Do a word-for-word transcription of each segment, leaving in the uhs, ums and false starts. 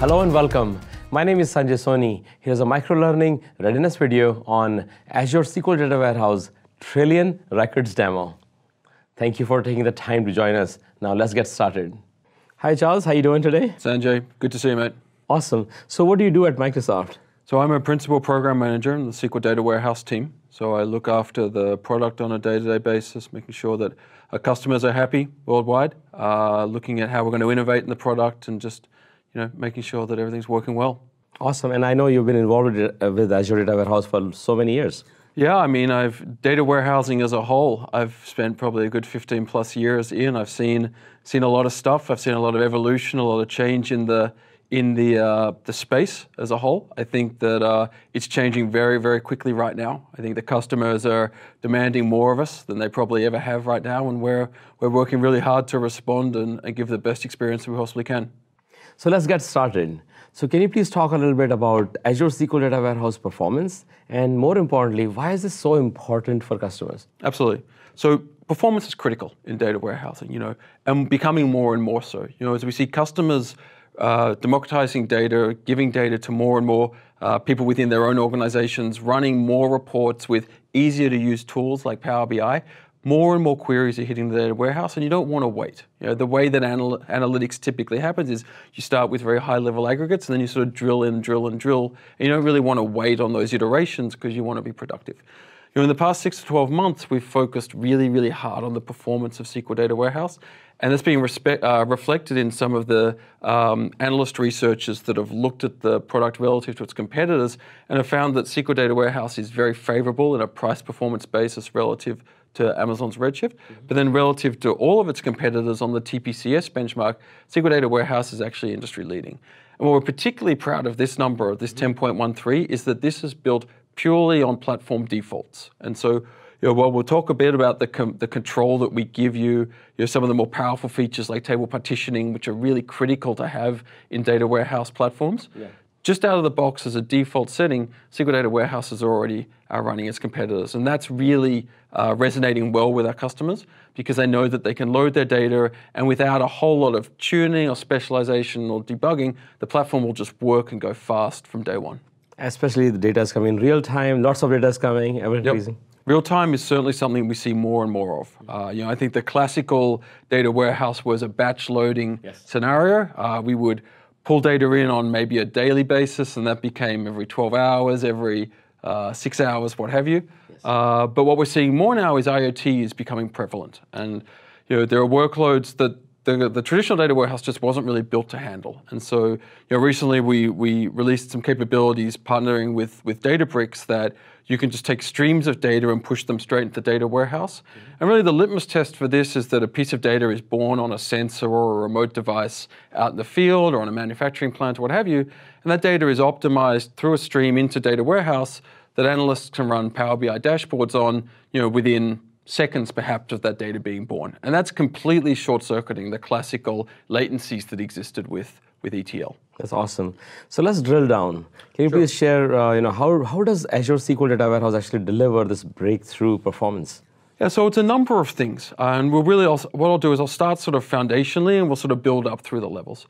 Hello and welcome. My name is Sanjay Soni. Here's a microlearning readiness video on Azure S Q L Data Warehouse Trillion Records demo. Thank you for taking the time to join us. Now let's get started. Hi Charles, how are you doing today? Sanjay, good to see you, mate. Awesome. So what do you do at Microsoft? So I'm a principal program manager in the S Q L Data Warehouse team. So I look after the product on a day-to-day basis, making sure that our customers are happy worldwide, uh, looking at how we're going to innovate in the product and just you know, making sure that everything's working well. Awesome, and I know you've been involved with Azure Data Warehouse for so many years. Yeah, I mean, I've data warehousing as a whole, I've spent probably a good fifteen plus years in. I've seen seen a lot of stuff. I've seen a lot of evolution, a lot of change in the in the uh, the space as a whole. I think that uh, it's changing very, very quickly right now. I think the customers are demanding more of us than they probably ever have right now, and we're we're working really hard to respond and, and give the best experience we possibly can. So let's get started. So can you please talk a little bit about Azure S Q L Data Warehouse performance? And more importantly, why is this so important for customers? Absolutely. So performance is critical in data warehousing, you know, and becoming more and more so. You know, as we see customers uh, democratizing data, giving data to more and more uh, people within their own organizations, running more reports with easier to use tools like Power B I, more and more queries are hitting the data warehouse, and you don't want to wait. You know, the way that anal analytics typically happens is you start with very high-level aggregates, and then you sort of drill and drill and drill, and you don't really want to wait on those iterations because you want to be productive. You know, in the past six to twelve months, we've focused really, really hard on the performance of S Q L Data Warehouse, and that's being uh, reflected in some of the um, analyst researchers that have looked at the product relative to its competitors and have found that S Q L Data Warehouse is very favorable in a price-performance basis relative to Amazon's Redshift, mm-hmm. but then relative to all of its competitors on the T P C S benchmark, S Q L Data Warehouse is actually industry leading. And what we're particularly proud of this number, this ten point one three, is that this is built purely on platform defaults. And so, you know, while we'll talk a bit about the, com the control that we give you, you know, some of the more powerful features like table partitioning, which are really critical to have in data warehouse platforms, yeah. Just out of the box as a default setting, S Q L Data Warehouses are already outrunning its competitors. And that's really uh, resonating well with our customers because they know that they can load their data and without a whole lot of tuning or specialization or debugging, the platform will just work and go fast from day one. Especially the data is coming real time, lots of data is coming, ever increasing. Yep. Real time is certainly something we see more and more of. Uh, you know, I think the classical data warehouse was a batch loading yes. scenario. Uh, we would pull data in on maybe a daily basis, and that became every twelve hours, every uh, six hours, what have you. Yes. Uh, but what we're seeing more now is IoT is becoming prevalent. And you know, there are workloads that the, the traditional data warehouse just wasn't really built to handle. And so you know, recently we, we released some capabilities partnering with, with Databricks that you can just take streams of data and push them straight into the data warehouse. Mm-hmm. And really the litmus test for this is that a piece of data is born on a sensor or a remote device out in the field or on a manufacturing plant or what have you. And that data is optimized through a stream into data warehouse that analysts can run Power B I dashboards on, you know, within seconds perhaps of that data being born. And that's completely short-circuiting the classical latencies that existed with, with E T L. That's awesome. So let's drill down. Can you sure. please share, uh, you know, how, how does Azure S Q L Data Warehouse actually deliver this breakthrough performance? Yeah, so it's a number of things. Uh, and we'll really, also, what I'll do is I'll start sort of foundationally and we'll sort of build up through the levels.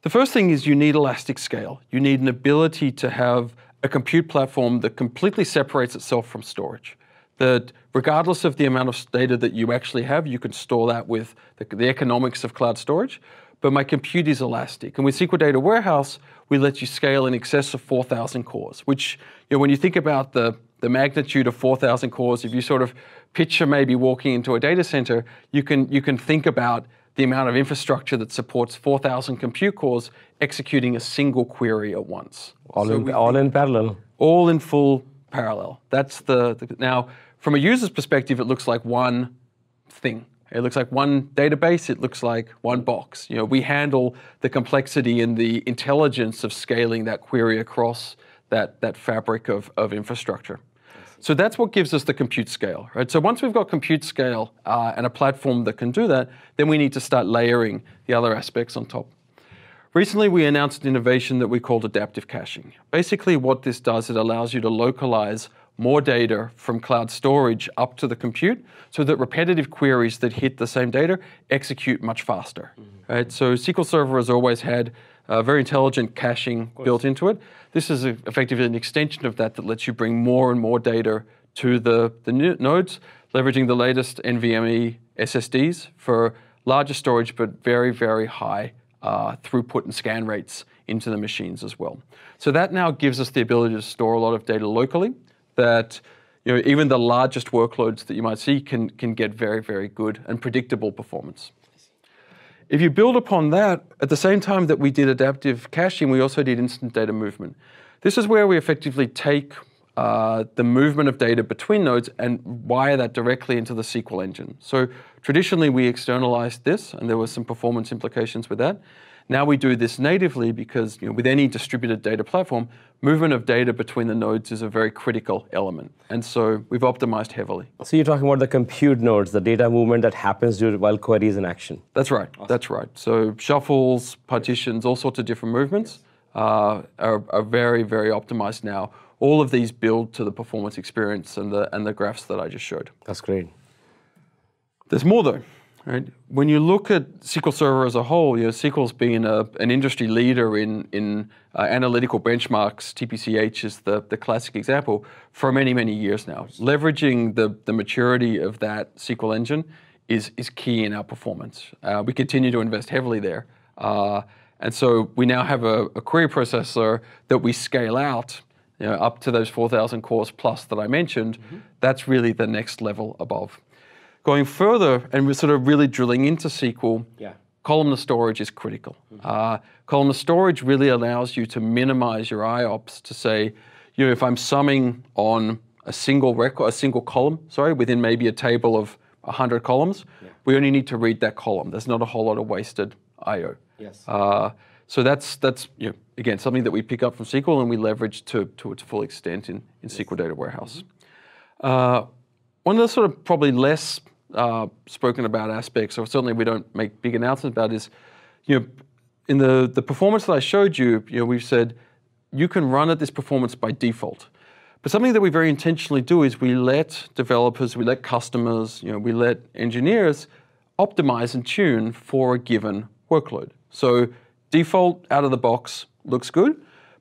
The first thing is you need elastic scale. You need an ability to have a compute platform that completely separates itself from storage. That regardless of the amount of data that you actually have, you can store that with the, the economics of cloud storage, but my compute is elastic. And with S Q L Data Warehouse, we let you scale in excess of four thousand cores, which you know, when you think about the, the magnitude of four thousand cores, if you sort of picture maybe walking into a data center, you can, you can think about the amount of infrastructure that supports four thousand compute cores executing a single query at once. All, so in, we, all in parallel. All in full parallel. That's the, the, now from a user's perspective, it looks like one thing. It looks like one database, it looks like one box. You know, we handle the complexity and the intelligence of scaling that query across that, that fabric of, of infrastructure. So that's what gives us the compute scale, right? So once we've got compute scale uh, and a platform that can do that, then we need to start layering the other aspects on top. Recently, we announced an innovation that we called adaptive caching. Basically, what this does, it allows you to localize more data from cloud storage up to the compute so that repetitive queries that hit the same data execute much faster. Mm-hmm. Right? So S Q L Server has always had uh, very intelligent caching built into it. This is a, effectively an extension of that that lets you bring more and more data to the, the new nodes, leveraging the latest NVMe S S Ds for larger storage, but very, very high uh, throughput and scan rates into the machines as well. So that now gives us the ability to store a lot of data locally that, you know, even the largest workloads that you might see can, can get very, very good and predictable performance. If you build upon that, at the same time that we did adaptive caching, we also did instant data movement. This is where we effectively take Uh, the movement of data between nodes and wire that directly into the S Q L engine. So traditionally we externalized this and there were some performance implications with that. Now we do this natively because, you know, with any distributed data platform, movement of data between the nodes is a very critical element. And so we've optimized heavily. So you're talking about the compute nodes, the data movement that happens while query is in action. That's right, awesome. That's right. So shuffles, partitions, all sorts of different movements uh, are, are very, very optimized now. All of these build to the performance experience and the, and the graphs that I just showed. That's great. There's more though, right? When you look at S Q L Server as a whole, you know, S Q L's been a, an industry leader in, in uh, analytical benchmarks. T P C H is the, the classic example for many, many years now. Leveraging the, the maturity of that S Q L engine is, is key in our performance. Uh, we continue to invest heavily there. Uh, and so we now have a, a query processor that we scale out, you know, up to those four thousand cores plus that I mentioned. Mm-hmm. That's really the next level above. Going further, and we're sort of really drilling into S Q L, yeah. columnar storage is critical. Mm-hmm. uh, columnar storage really allows you to minimize your I O P S to say, you know, if I'm summing on a single record, a single column, sorry, within maybe a table of one hundred columns, yeah. we only need to read that column. There's not a whole lot of wasted I O. Yes. Uh, So that's, that's you know, again, something that we pick up from S Q L and we leverage to, to its full extent in, in yes. S Q L Data Warehouse. Mm-hmm. uh, one of the sort of probably less uh, spoken about aspects, or certainly we don't make big announcements about, is, you know, in the, the performance that I showed you, you know, we've said you can run at this performance by default. But something that we very intentionally do is we let developers, we let customers, you know, we let engineers optimize and tune for a given workload. So default, out of the box, looks good.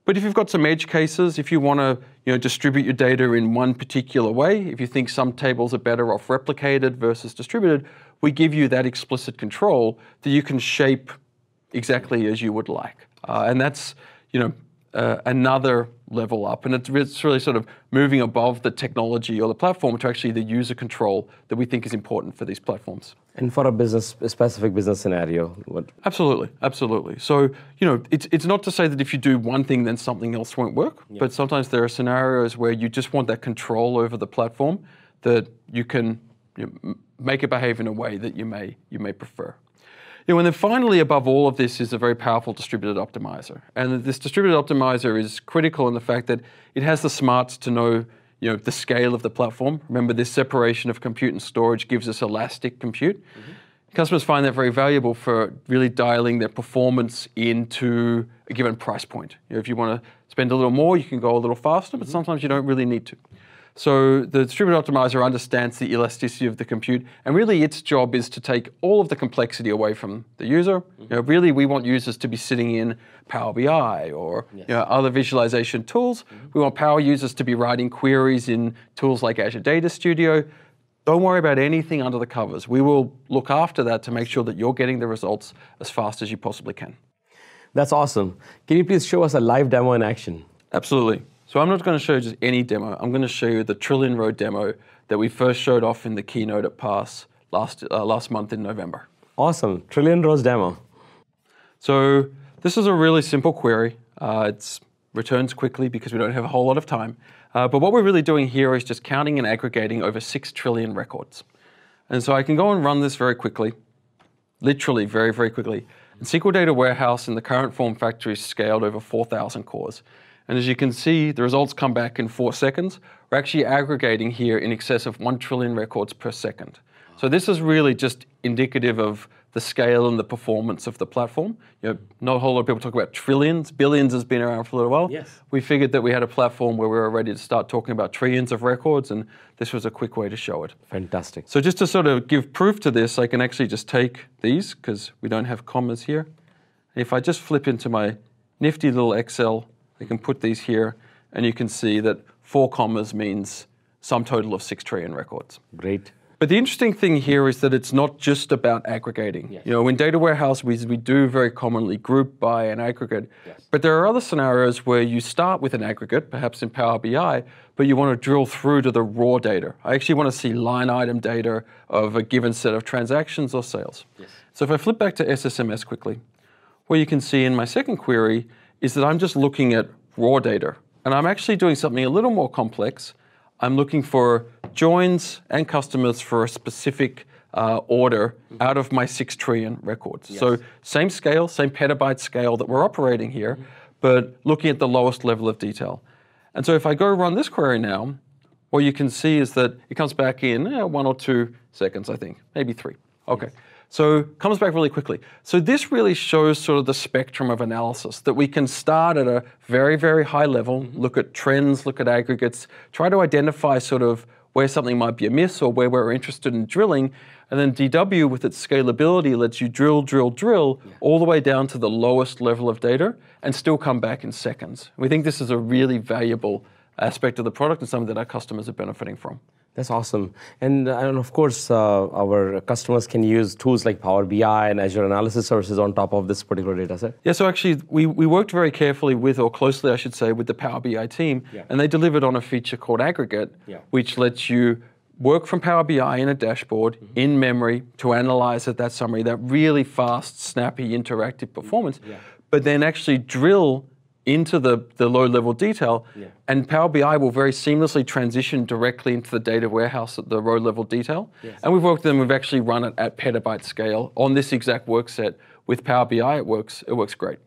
But if you've got some edge cases, if you want to, you know, distribute your data in one particular way, if you think some tables are better off replicated versus distributed, we give you that explicit control that you can shape exactly as you would like. Uh, and that's, you know, uh, another level up. And it's, it's really sort of moving above the technology or the platform to actually the user control that we think is important for these platforms. And for a business, a specific business scenario, what? Absolutely, absolutely. So, you know, it's, it's not to say that if you do one thing, then something else won't work, yeah. but sometimes there are scenarios where you just want that control over the platform that you can, you know, make it behave in a way that you may, you may prefer. You know, and then finally, above all of this is a very powerful distributed optimizer. And this distributed optimizer is critical in the fact that it has the smarts to know, you know, the scale of the platform. Remember, this separation of compute and storage gives us elastic compute. Mm-hmm. Customers find that very valuable for really dialing their performance into a given price point. You know, if you want to spend a little more, you can go a little faster, but mm-hmm. sometimes you don't really need to. So the distributed optimizer understands the elasticity of the compute, and really its job is to take all of the complexity away from the user. Mm-hmm. You know, really, we want users to be sitting in Power B I or yes. you know, other visualization tools. Mm-hmm. We want Power users to be writing queries in tools like Azure Data Studio. Don't worry about anything under the covers. We will look after that to make sure that you're getting the results as fast as you possibly can. That's awesome. Can you please show us a live demo in action? Absolutely. So I'm not going to show you just any demo. I'm going to show you the Trillion Row demo that we first showed off in the keynote at PASS last, uh, last month in November. Awesome, Trillion Rows demo. So this is a really simple query. Uh, it returns quickly because we don't have a whole lot of time. Uh, but what we're really doing here is just counting and aggregating over six trillion records. And so I can go and run this very quickly, literally very, very quickly. And S Q L Data Warehouse in the current form factor is scaled over four thousand cores. And as you can see, the results come back in four seconds. We're actually aggregating here in excess of one trillion records per second. So this is really just indicative of the scale and the performance of the platform. You know, not a whole lot of people talk about trillions. Billions has been around for a little while. Yes. We figured that we had a platform where we were ready to start talking about trillions of records, and this was a quick way to show it. Fantastic. So just to sort of give proof to this, I can actually just take these, because we don't have commas here. If I just flip into my nifty little Excel. You can put these here, and you can see that four commas means sum total of six trillion records. Great. But the interesting thing here is that it's not just about aggregating. Yes. You know, in data warehouse, we, we do very commonly group by and aggregate. Yes. But there are other scenarios where you start with an aggregate, perhaps in Power B I, but you want to drill through to the raw data. I actually want to see line item data of a given set of transactions or sales. Yes. So if I flip back to S S M S quickly, what you can see in my second query is that I'm just looking at raw data. And I'm actually doing something a little more complex. I'm looking for joins and customers for a specific uh, order mm-hmm. out of my six trillion records. Yes. So same scale, same petabyte scale that we're operating here, mm-hmm. but looking at the lowest level of detail. And so if I go run this query now, what you can see is that it comes back in eh, one or two seconds, I think, maybe three. Okay. Yes. So comes back really quickly. So this really shows sort of the spectrum of analysis, that we can start at a very, very high level, mm-hmm. look at trends, look at aggregates, try to identify sort of where something might be amiss or where we're interested in drilling. And then D W with its scalability lets you drill, drill, drill yeah. all the way down to the lowest level of data and still come back in seconds. We think this is a really valuable aspect of the product and something that our customers are benefiting from. That's awesome. And, and of course, uh, our customers can use tools like Power B I and Azure Analysis Services on top of this particular data set. Yeah, so actually, we, we worked very carefully with, or closely, I should say, with the Power B I team, yeah. and they delivered on a feature called Aggregate, yeah. which lets you work from Power B I in a dashboard, mm-hmm. in memory, to analyze at that summary, that really fast, snappy, interactive performance, yeah. but then actually drill into the, the low-level detail, yeah. and Power B I will very seamlessly transition directly into the data warehouse at the low-level detail. Yes. And we've worked with them, we've actually run it at petabyte scale on this exact work set. With Power B I, it works, it works great.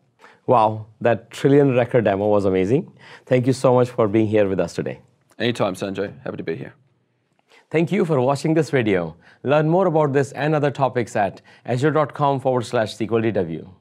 Wow, that trillion record demo was amazing. Thank you so much for being here with us today. Anytime, Sanjay. Happy to be here. Thank you for watching this video. Learn more about this and other topics at azure dot com forward slash S Q L D W.